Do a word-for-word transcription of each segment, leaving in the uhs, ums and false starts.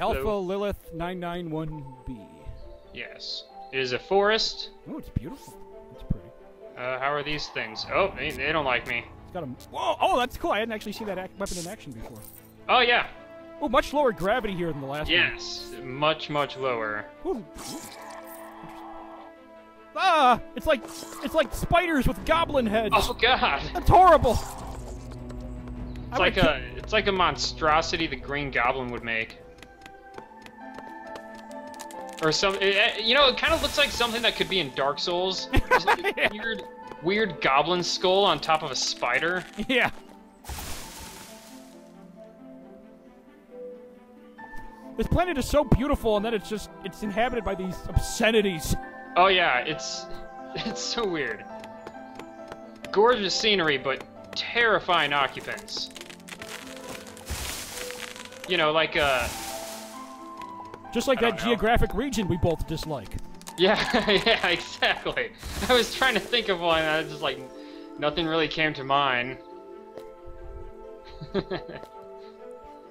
Alpha Hello. Lilith nine nine one B. Yes. It is a forest. Oh, it's beautiful. It's pretty. Uh, how are these things? Oh, they, they don't like me. It's got a... Whoa! Oh, that's cool. I hadn't actually seen that ac weapon in action before. Oh, yeah. Oh, much lower gravity here than the last yes, one. Yes. Much, much lower. Ooh. Ah! It's like, it's like spiders with goblin heads. Oh, God. That's horrible. It's like a, it's like a monstrosity the Green Goblin would make. Or some, it, you know, it kind of looks like something that could be in Dark Souls. There's like a yeah. weird, weird goblin skull on top of a spider. Yeah. This planet is so beautiful, and then it's just, it's inhabited by these obscenities. Oh yeah, it's, it's so weird. Gorgeous scenery, but terrifying occupants. You know, like uh just like that geographic region we both dislike. Yeah, yeah, exactly. I was trying to think of one, and I was just like, nothing really came to mind.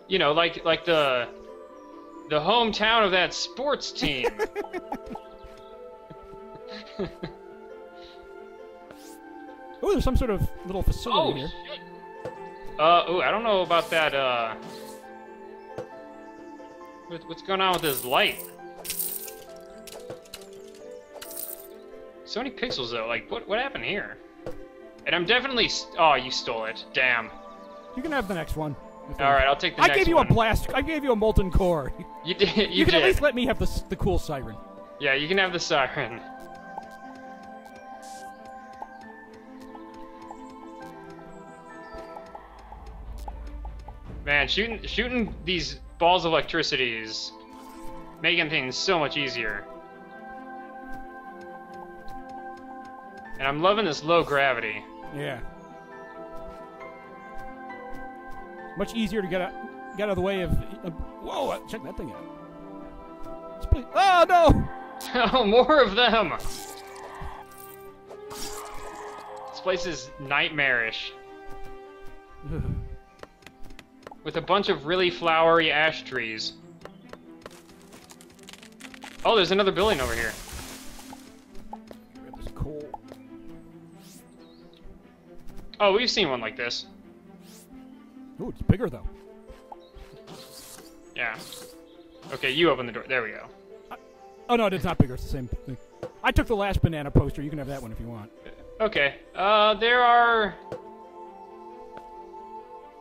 You know, like like the the hometown of that sports team. Oh, there's some sort of little facility oh, here. Shit. Uh, oh, I don't know about that, uh... What, what's going on with this light? So many pixels, though. Like, what, what happened here? And I'm definitely... St oh, you stole it. Damn. You can have the next one. Alright, I'll take the I next one. I gave you one. a blast... I gave you a molten core. You did. You, you can did. at least let me have the, the cool siren. Yeah, you can have the siren. Man, shooting shooting these balls of electricity is making things so much easier. And I'm loving this low gravity. Yeah. Much easier to get out, get out of the way of... Uh, whoa, check that thing out. Oh, no! Oh, more of them! This place is nightmarish. With a bunch of really flowery ash trees. Oh, there's another building over here. This is cool. Oh, we've seen one like this. Ooh, it's bigger though. Yeah. Okay, you open the door. There we go. I, oh no, it's not bigger. It's the same thing. I took the last banana poster. You can have that one if you want. Okay. Uh, there are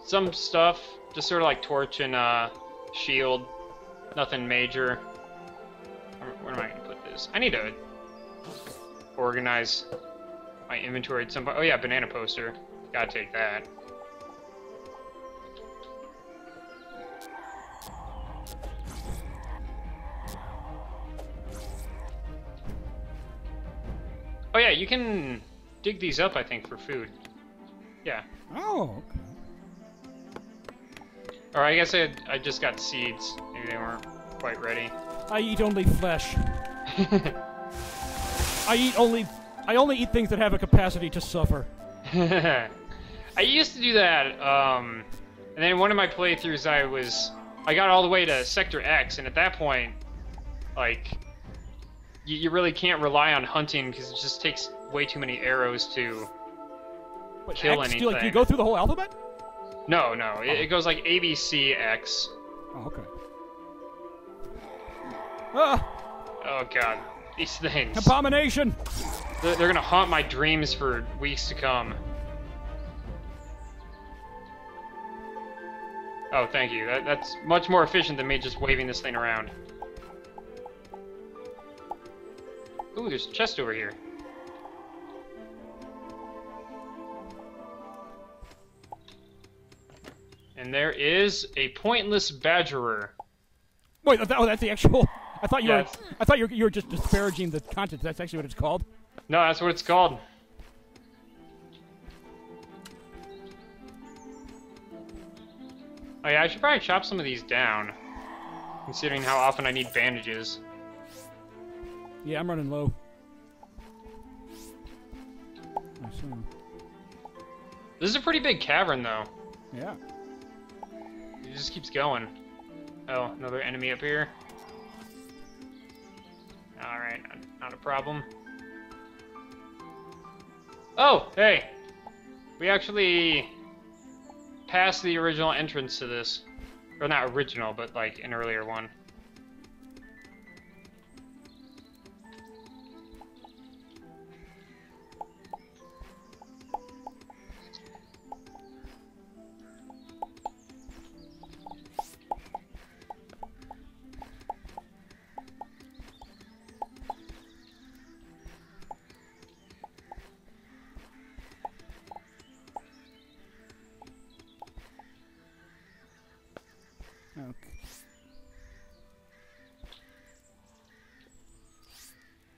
some stuff. Just sort of like torch and uh, shield. Nothing major. Where am I going to put this? I need to organize my inventory at some point. Oh yeah, banana poster. Gotta take that. Oh yeah, you can dig these up, I think, for food. Yeah. Oh, okay. Or I guess I, I just got seeds. Maybe they weren't quite ready. I eat only flesh. I eat only I only eat things that have a capacity to suffer. I used to do that, um, and then one of my playthroughs I was I got all the way to Sector X, and at that point, like, you, you really can't rely on hunting because it just takes way too many arrows to what, kill X? anything. Do you, like, do you go through the whole alphabet? No, no. Oh. It goes like A, B, C, X. Oh, okay. Ah. Oh, God. These things. Abomination! They're, they're gonna haunt my dreams for weeks to come. Oh, thank you. That, that's much more efficient than me just waving this thing around. Ooh, there's a chest over here. And there is a Pointless Badgerer. Wait, that, oh, that's the actual... I thought you yeah, were I thought you were, you were just disparaging the content. That's actually what it's called? No, that's what it's called. Oh yeah, I should probably chop some of these down, considering how often I need bandages. Yeah, I'm running low. I assume. This is a pretty big cavern, though. Yeah. It just keeps going. Oh, another enemy up here. Alright, not, not a problem. Oh, hey! We actually passed the original entrance to this. Or not original, but like an earlier one.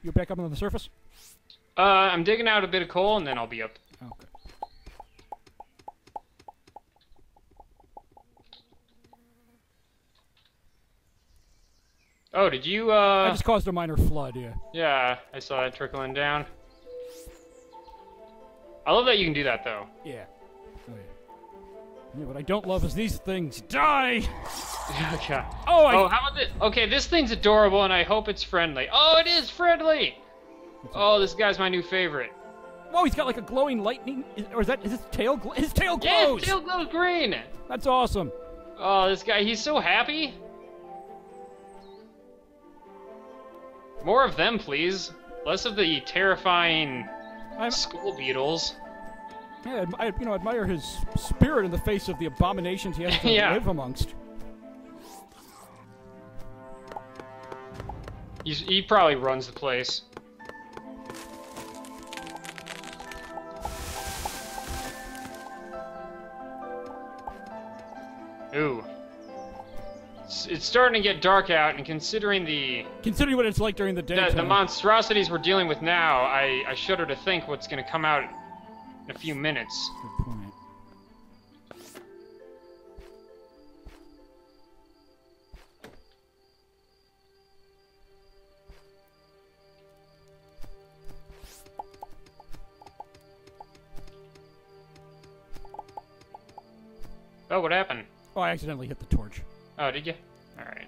You're back up on the surface? Uh, I'm digging out a bit of coal, and then I'll be up. Okay. Oh, did you, uh... I just caused a minor flood, yeah. Yeah, I saw that trickling down. I love that you can do that, though. Yeah. Oh, yeah. Yeah, what I don't love is these things die! Okay. Oh, I... oh, how about this? Okay, this thing's adorable, and I hope it's friendly. Oh, it is friendly! Oh, this guy's my new favorite. Oh, he's got like a glowing lightning... Or is that... Is his tail... Gl his tail glows! Yeah, his tail glows green! That's awesome. Oh, this guy... He's so happy. More of them, please. Less of the terrifying... I'm... school beetles. Yeah, I, you know, admire his spirit in the face of the abominations he has to yeah. live amongst. He's, he probably runs the place. Ooh. It's, it's starting to get dark out, and considering the... Considering what it's like during the day. The, the monstrosities we're dealing with now, I, I shudder to think what's going to come out in a few minutes. Good point. Oh, what happened? Oh, I accidentally hit the torch. Oh, did you? All right.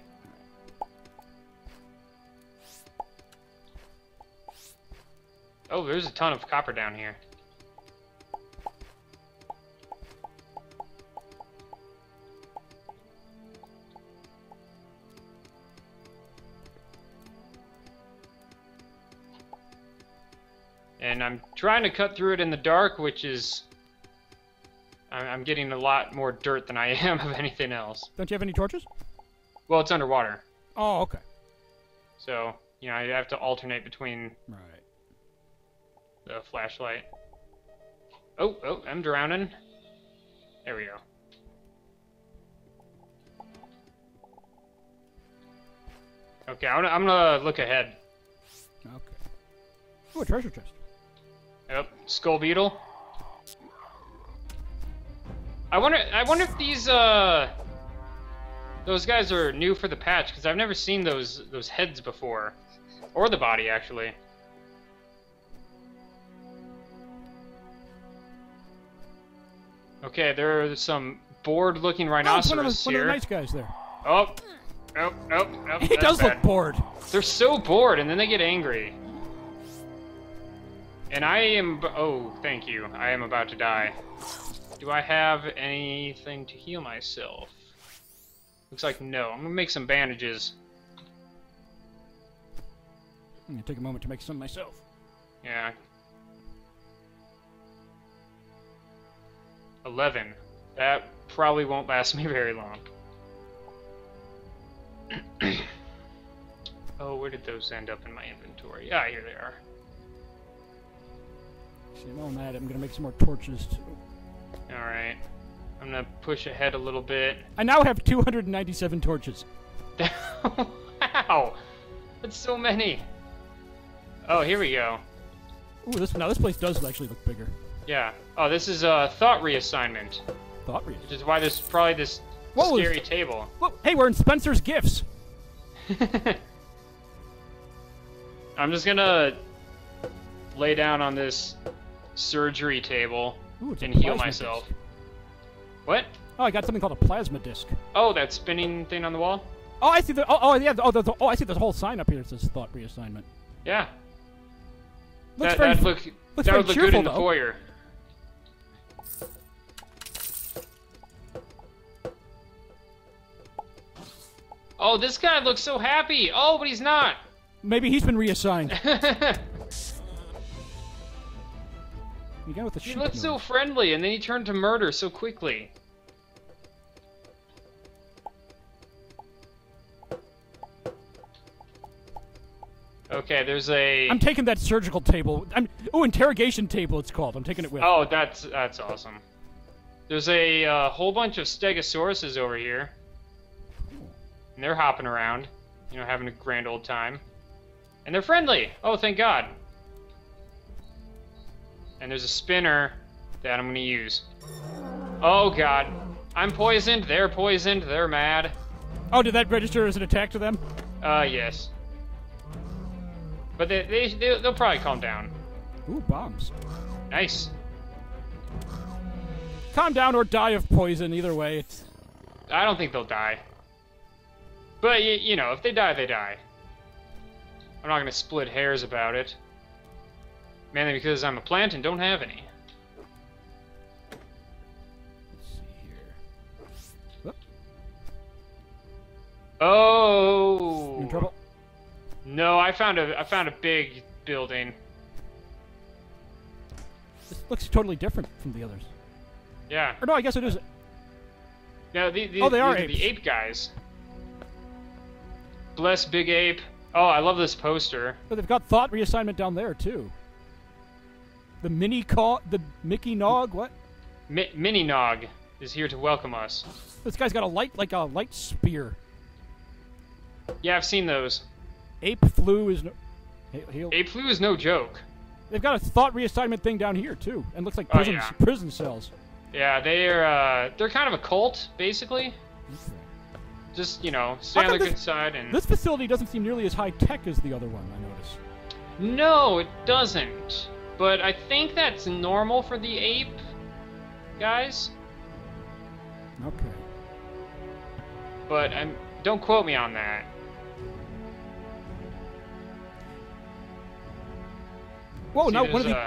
Oh, there's a ton of copper down here. And I'm trying to cut through it in the dark, which is... I'm getting a lot more dirt than I am of anything else. Don't you have any torches? Well, it's underwater. Oh, okay. So, you know, I have to alternate between right. the flashlight. Oh, oh, I'm drowning. There we go. Okay, I'm gonna, I'm gonna look ahead. Okay. Oh, a treasure chest. Yep, skull beetle. I wonder. I wonder if these uh, those guys are new for the patch because I've never seen those those heads before, or the body actually. Okay, there are some bored-looking rhinoceros oh, one of the, here. One of the nice guys there. Oh, oh, oh, oh. He does bad. Look bored. They're so bored, and then they get angry. And I am. Oh, thank you. I am about to die. Do I have anything to heal myself? Looks like no. I'm gonna make some bandages. I'm gonna take a moment to make some myself. Yeah. eleven. That probably won't last me very long. Oh, where did those end up in my inventory? Ah, here they are. See, I'm on that. I'm gonna make some more torches too. Alright. I'm gonna push ahead a little bit. I now have two hundred ninety-seven torches. Wow! That's so many! Oh, here we go. Ooh, this, now this place does actually look bigger. Yeah. Oh, this is a uh, thought reassignment. Thought reassignment? Which is why there's probably this Whoa, scary table. Whoa, hey, we're in Spencer's Gifts! I'm just gonna lay down on this surgery table. Ooh, and heal myself. Disc. What? Oh, I got something called a plasma disc. Oh, that spinning thing on the wall? Oh, I see the. Oh, oh yeah. Oh, the, the, oh, I see the whole sign up here. It says thought reassignment. Yeah. Looks that very, that, look, looks that would look cheerful, good in the though. Foyer. Oh, this guy looks so happy. Oh, but he's not. Maybe he's been reassigned. You got with the he looked noise. So friendly, and then he turned to murder so quickly. Okay, there's a... I'm taking that surgical table. I'm... Oh, interrogation table it's called. I'm taking it with. Oh, that's, that's awesome. There's a uh, whole bunch of stegosauruses over here. And they're hopping around, you know, having a grand old time. And they're friendly. Oh, thank God. And there's a spinner that I'm going to use. Oh, God. I'm poisoned. They're poisoned. They're mad. Oh, did that register as an attack to them? Uh, yes. But they, they, they, they'll probably calm down. Ooh, bombs. Nice. Calm down or die of poison, either way. It's... I don't think they'll die. But, you, you know, if they die, they die. I'm not going to split hairs about it. Mainly because I'm a plant and don't have any. Let's see here. Whoop. Oh! You in trouble? No, I found a, I found a big building. This looks totally different from the others. Yeah. Or no, I guess it is. No, the, the, oh, they are, the, the ape guys. Bless Big Ape. Oh, I love this poster. But they've got thought reassignment down there too. The mini call, the Miniknog, what? Mi Miniknog is here to welcome us. This guy's got a light, like a light spear. Yeah, I've seen those. Ape flu is no. He'll... Ape flu is no joke. They've got a thought reassignment thing down here too, and looks like prison, oh, yeah. prison cells. Yeah, they're uh, they're kind of a cult, basically. Just, you know, stay on the good side and... This facility doesn't seem nearly as high-tech as the other one, I notice. No, it doesn't. But I think that's normal for the ape guys. Okay. But I'm, don't quote me on that. Whoa, no, what are the...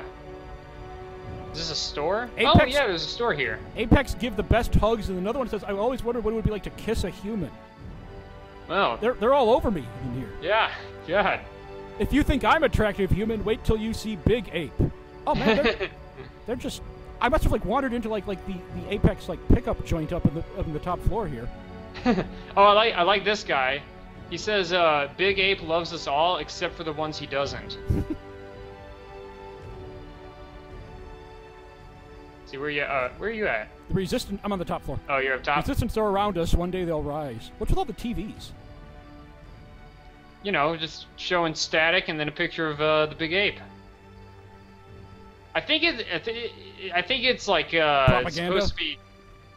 Is this a store? Apex, oh, yeah, there's a store here. Apex give the best hugs, and another one says, I always wondered what it would be like to kiss a human. Well. They're, they're all over me in here. Yeah, God. If you think I'm attractive, human, wait till you see Big Ape. Oh, man, they're, they're just... I must have, like, wandered into, like, like the, the Apex, like, pickup joint up in the, up in the top floor here. Oh, I like, I like this guy. He says, uh, Big Ape loves us all, except for the ones he doesn't. See, where you uh, where are you at? The resistance. I'm on the top floor. Oh, you're up top. Resistance are around us. One day they'll rise. What's with all the T Vs? You know, just showing static and then a picture of uh, the Big Ape. I think it. I, th I think it's like uh, propaganda? It's supposed to be.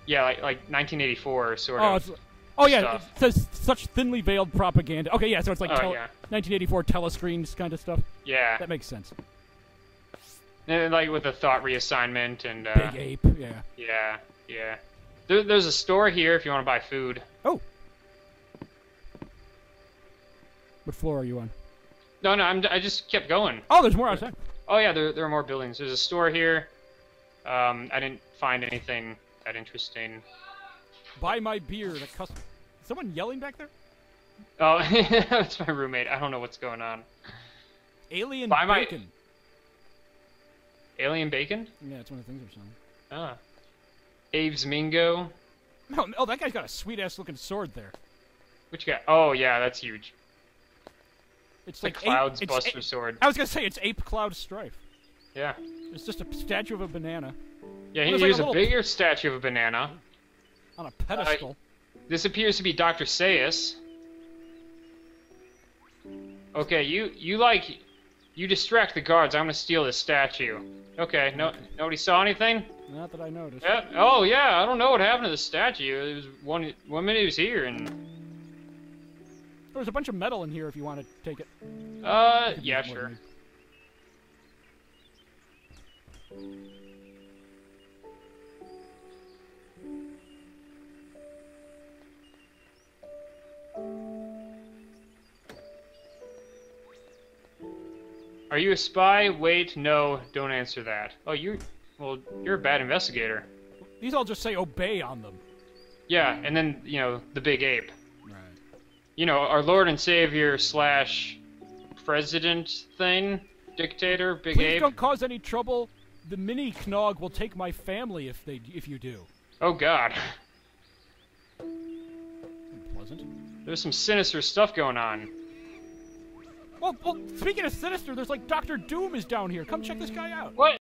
Yeah, like like nineteen eighty-four sort oh, of. It's, oh yeah, stuff. It says such thinly veiled propaganda. Okay, yeah, so it's like oh, tele yeah. nineteen eighty-four telescreens kind of stuff. Yeah, that makes sense. And like with the thought reassignment and uh, Big Ape, yeah, yeah, yeah. There, there's a store here if you want to buy food. Oh, what floor are you on? No, no, I'm. I just kept going. Oh, there's more outside. Oh yeah, there there are more buildings. There's a store here. Um, I didn't find anything that interesting. Buy my beer. The custom. Is someone yelling back there? Oh, that's my roommate. I don't know what's going on. Alien buy bacon. My... Alien bacon? Yeah, it's one of the things or something. Ah. Abe's Mingo. Oh, oh, that guy's got a sweet-ass looking sword there. Which guy? Oh, yeah, that's huge. It's, it's like Cloud's ape, Buster it's sword. I was going to say, it's Ape Cloud Strife. Yeah. It's just a statue of a banana. Yeah, he used like a, a bigger statue of a banana. On a pedestal. Uh, this appears to be Doctor Sayus. Okay, you, you like... You distract the guards. I'm gonna steal this statue. Okay. No. Okay. Nobody saw anything. Not that I noticed. Yeah. Oh yeah. I don't know what happened to the statue. It was one one minute it was here and there was a bunch of metal in here. If you want to take it. Uh. It yeah. Sure. Than... Are you a spy? Wait, no, don't answer that. Oh, you... Well, you're a bad investigator. These all just say obey on them. Yeah, and then, you know, the Big Ape. Right. You know, our Lord and Savior slash president thing, dictator, Big Please Ape. Please don't cause any trouble. The Miniknog will take my family if they if you do. Oh, God. Unpleasant. There's some sinister stuff going on. Well, well, speaking of sinister, there's like Doctor Doom is down here. Come check this guy out. What?